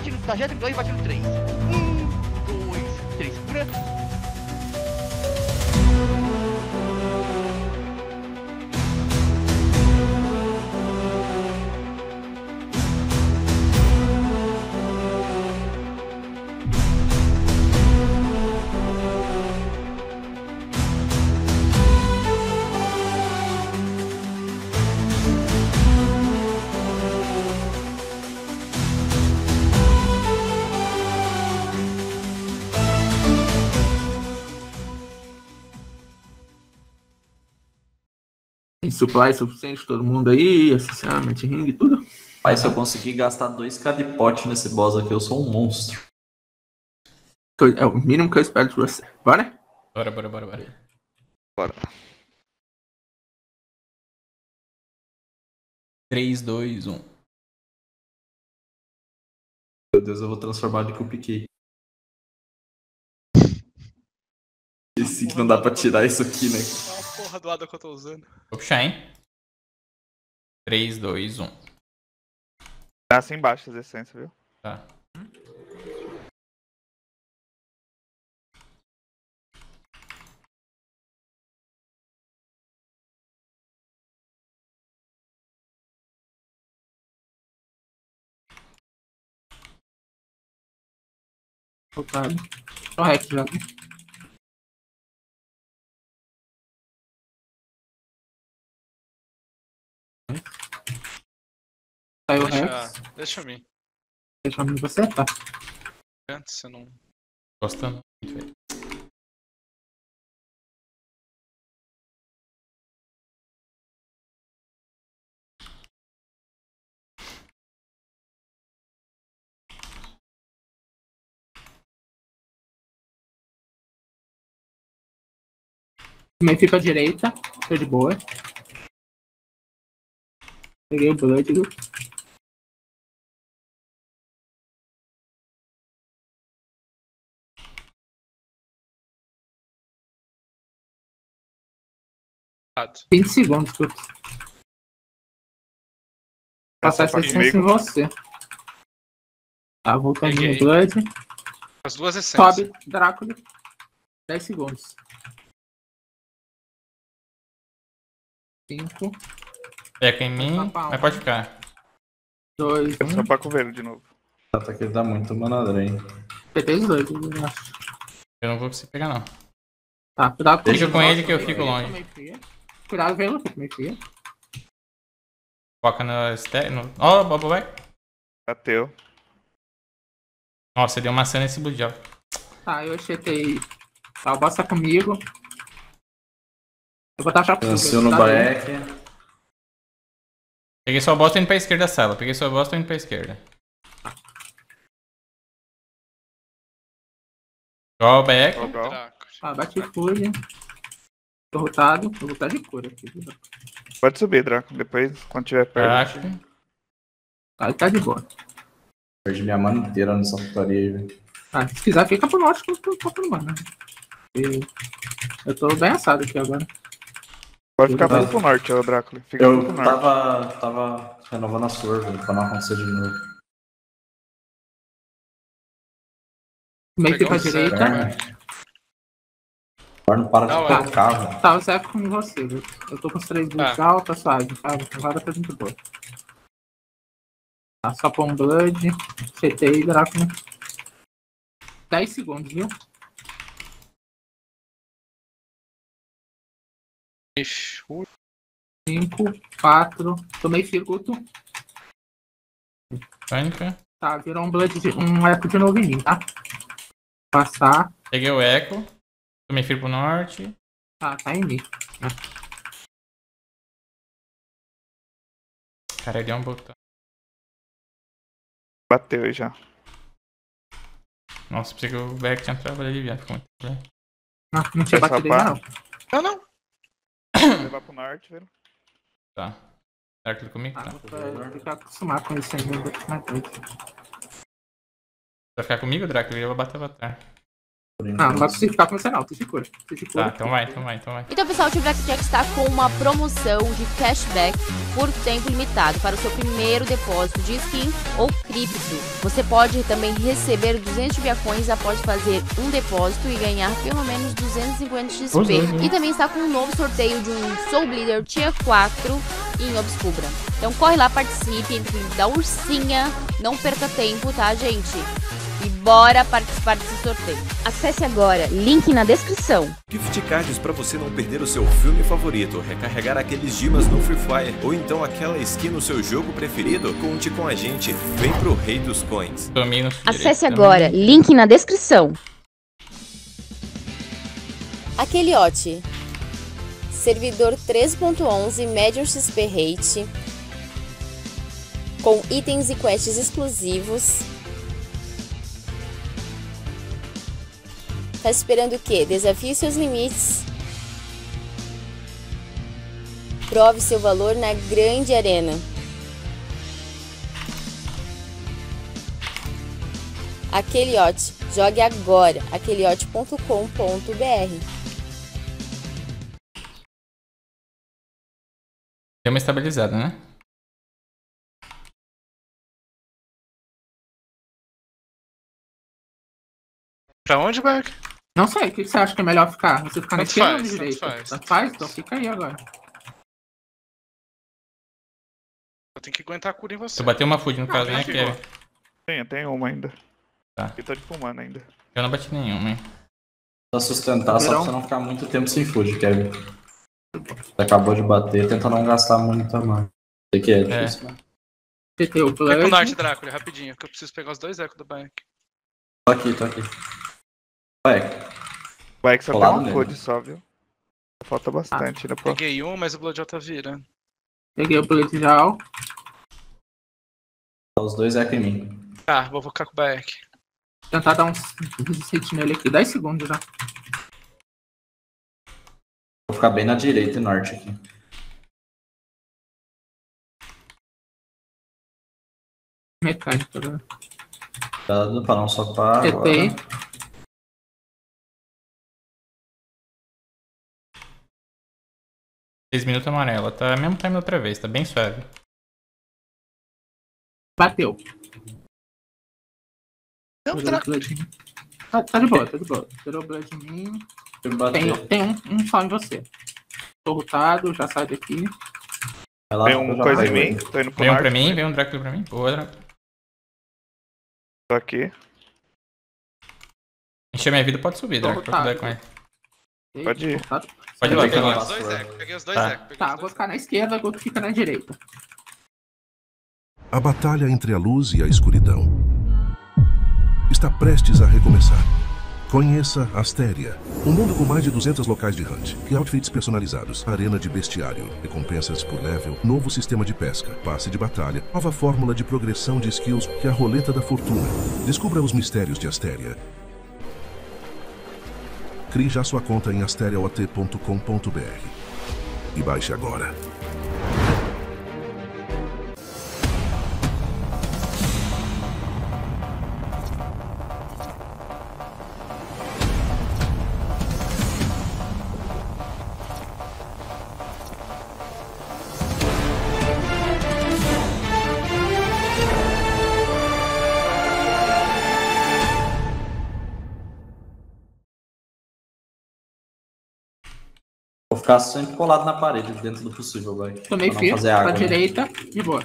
bate no trajeto 2 e bate no 3. 1, 2, 3, cura. Supply suficiente todo mundo aí, associamento, ring e tudo. Pai, se eu conseguir gastar 2k de pote nesse boss aqui, eu sou um monstro. É o mínimo que eu espero de você. Bora? Bora. 3, 2, 1. Meu Deus, eu vou transformar de que eu piquei. Esse que não dá pra tirar isso aqui, né? Porra do lado que eu tô usando. Vou puxar, hein? 3, 2, 1. Tá sem baixas essências, viu? Tá. Opa. Correto já. Saiu o Rex. Deixa eu mim. Deixa eu mim você, tá? Antes você não. Gostando. Também fica à direita. Tô de boa. Peguei o Blood. Tem segundos, tudo. Passar essa essência em você. Tá, voltando no Blood. As duas essências. Sobe, Drácula. 10 segundos. 5. Peca em mim, mas pode ficar. 2. Eu só pra coveiro de novo. Tá, que ele dá muito manadra, hein? Peguei os dois, eu acho. Eu não vou conseguir pegar, não. Tá, cuidado com ele. Deixa com ele que eu fico longe. Cuidado, velho, meio fria. Foca na Astéria. Ó, o Bobo vai. Bateu. Nossa, deu uma cena nesse budjal. Tá, eu chetei. Tá, o bosta comigo. Eu vou botar a chapa. Cansou no Bayek. Peguei sua bosta indo pra esquerda da sala. Ó, o Bayek. Tá, bate fúria. Tô rotado, vou botar de cura aqui. Pode subir, Draco, depois quando tiver perto. Ah, tá de boa. Perdi minha mana inteira nessa putaria aí, velho. Ah, se quiser fica pro norte que eu tô pro mana. Eu tô bem assado aqui agora. Pode ficar tudo pro norte, ô Drácula. Eu tava renovando a sua, velho, pra não acontecer de novo. Meio que pra direita. Não para de tocar, velho. Tá, eu serve com você, viu? Eu tô com os 3 bugs de alta, suave, sabe? Agora tá muito boa. Tá, só põe um Blood, CT e Drácula. 10 segundos, viu? Fechou. 5, 4, tomei circuito. Pânica. Tá, virou um Blood, um eco de novo em mim, tá? Passar. Peguei o eco. Tomei filho pro norte. Ah, tá em mim. Cara, ele é um botão. Bateu já. Nossa, pensei que o Bayek tinha trabalhado ali, viado. Não tinha batido ele, não. Vou levar pro norte, velho. Tá. Será que ele comigo? Tá. Vou ficar acostumado com isso ainda. Vai ficar comigo, Drácula? Ele vai bater avatar. Não, só se ficar com o canal, tu se cura. Tá, então vai. Então, pessoal, o TVC Jack está com uma promoção de cashback por tempo limitado para o seu primeiro depósito de skin ou cripto. Você pode também receber 200 TVC Coins após fazer um depósito e ganhar pelo menos 250 XP. E também está com um novo sorteio de um Soul Bleeder Tier 4 em Obscura. Então corre lá, participe, entre da ursinha, não perca tempo, tá, gente? E bora participar desse sorteio. Acesse agora, link na descrição. Gift cards para você não perder o seu filme favorito, recarregar aqueles gemas no Free Fire ou então aquela skin no seu jogo preferido. Conte com a gente, vem pro Rei dos Coins. Acesse agora, link na descrição. Aquele OT. Servidor 3.11, médio XP rate, com itens e quests exclusivos. Tá esperando o quê? Desafie seus limites. Prove seu valor na grande arena. Aquele OT. Jogue agora. aqueleot.com.br. Deu uma estabilizada, né? Pra onde, Bayek? Não sei, o que você acha que é melhor ficar? Você ficar na esquerda ou direita? Tanto faz, então fica aí agora. Eu tenho que aguentar a cura em você. Tu bateu uma food no caso, né? Tem uma ainda. Tá. Eu tô de fumando ainda. Eu não bati nenhuma, hein? Pra sustentar, só pra você não ficar muito tempo sem food, Kevin. Você acabou de bater, tenta não gastar muito a mão. Sei que é difícil, né? Fica com o Dart, Drácula, rapidinho, que eu preciso pegar os dois ecos do Bayek. Tô aqui. Bayek só tem um code só, viu? Falta bastante, né, pô? Peguei um, mas o Blood já tá virando. Peguei o Blood já, ó. Os dois é aqui em mim. Tá, vou focar com o Bayek. Tentar dar uns hit nele aqui, 10 segundos já. Vou ficar bem na direita e norte aqui. Metade, tá vendo? Cuidado pra não soltar agora. Minutos amarela, tá mesmo time da outra vez, tá bem suave. Bateu. Tá de boa. Tirou o Blood em mim. Tem um só em você. Tô rutado, já sai daqui. Tem uma coisa em mim, tô indo pro Vem um pra mim, vem um Drácula pra mim. Boa, Drácula. Tô aqui. Encher minha vida, pode subir, Drácula, pra cuidar com ele. Pode ir. Pode ir lá, peguei os dois ecos. Tá, vou ficar na esquerda, o outro fica na direita. A batalha entre a luz e a escuridão está prestes a recomeçar. Conheça Astéria, um mundo com mais de 200 locais de hunt e outfits personalizados, arena de bestiário, recompensas por level, novo sistema de pesca, passe de batalha, nova fórmula de progressão de skills e a roleta da fortuna. Descubra os mistérios de Astéria. Crie já sua conta em asteriaot.com.br e baixe agora. Ficar sempre colado na parede, dentro do possível, vai. Tomei fio, pra direita, de boa.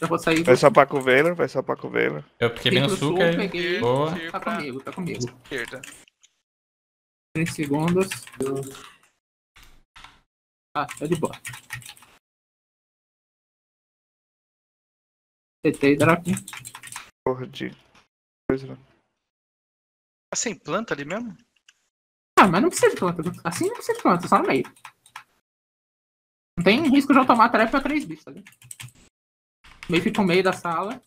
Eu vou sair. Vai só pra com o Veleiro, Eu fiquei bem no suco aí. Peguei. Boa. Tá comigo. Esquerda. 3 segundos. Ah, tá de boa. Tentei, Drácula. Porra de coisa. Tá sem planta ali mesmo? Ah, mas não precisa de planta. Assim não precisa de planta, só no meio. Não tem risco de eu tomar tarefa pra 3 bichos, tá ligado? Meio fica no meio da sala.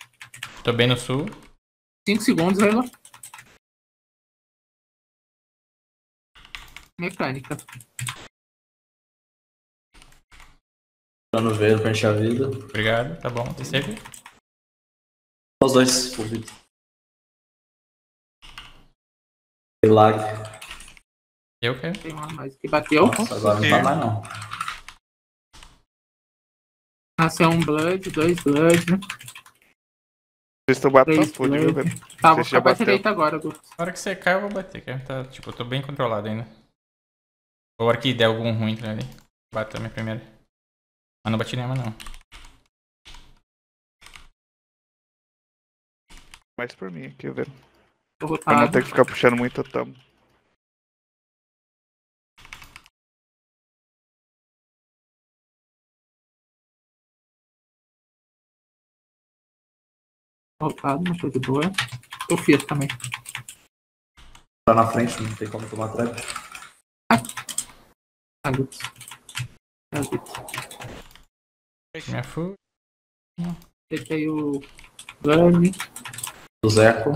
Tô bem no sul. 5 segundos, velho. Mecânica. Tô no verde pra encher a vida. Obrigado, tá bom. Tem sempre? Os dois, por vídeo. Lag. Eu quero. Tem uma mais que bateu. Nossa, agora não tá mais não. Nasceu um Blood, dois Blood, né? Vocês estão batendo foda, viu, velho? Tá, vou ficar pra direita agora, Gu. Na hora que você cai, eu vou bater, cara. Tá, tipo, eu tô bem controlado ainda. Ou a hora que der algum ruim, tá ali. Bateu a minha primeira. Mas não bati nenhuma, não. Mais por mim aqui, velho. Pra não ter que ficar puxando muito o tambo. Voltado, mas tô de boa. Tô fio também. Tá na frente, não tem como tomar trap. Ah, Guts. Ah, Guts. Minha fuga. Tentei o Glam. O Zeco.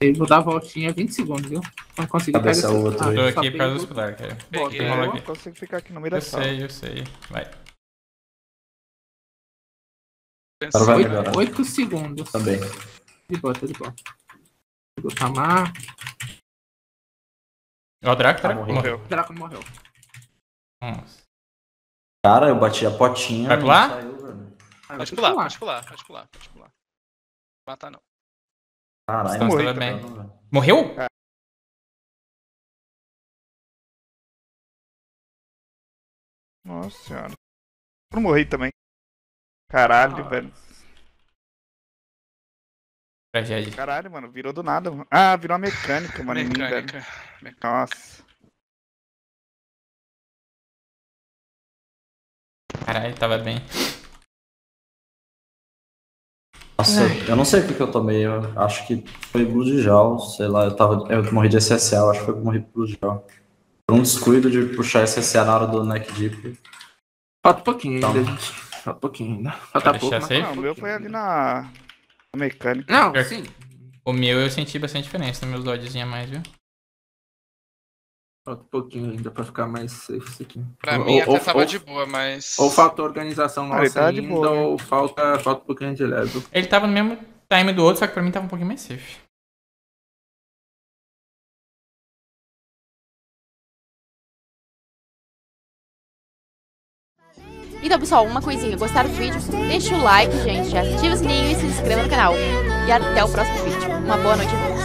Eu vou dar a voltinha 20 segundos, viu? Não consigo pegar essa outra. Tô aqui por causa do hospital, cara. Eu não consigo ficar aqui no meio da sala. Eu sei, vai. 8 segundos. Também. De boa, tá de boa. Vou chamar. Ó, o Drácula morreu. O Drácula morreu. Cara, eu bati a potinha. Vai pular? Pode pular. Matar não. Caralho, morreu? Nossa senhora. Eu morri também. Caralho, velho. Tragédia. Caralho, mano, virou do nada. Mano. Ah, virou uma mecânica, mano. Mecânica. Nossa. Caralho, tava bem. Nossa, eu não sei o que eu tomei, eu acho que foi Blood Jaw, sei lá, eu morri de SSA, eu acho que foi morri de Blood Jaw. Por um descuido de puxar SSA na hora do neck dip. Falta um pouquinho ainda, gente. Falta um pouquinho ainda. Falta pouco, mas não, o meu foi ali na mecânica. Não, sim. O meu eu senti bastante diferença, meus dodgezinhos a mais, viu? Falta um pouquinho ainda pra ficar mais safe isso aqui. Pra mim até tava de boa, mas... Ou falta organização nossa ainda, ou falta um pouquinho de level. Ele tava no mesmo time do outro, só que pra mim tava um pouquinho mais safe. Então pessoal, uma coisinha, gostaram do vídeo? Deixa o like, gente, ativa o sininho e se inscreva no canal. E até o próximo vídeo. Uma boa noite a todos.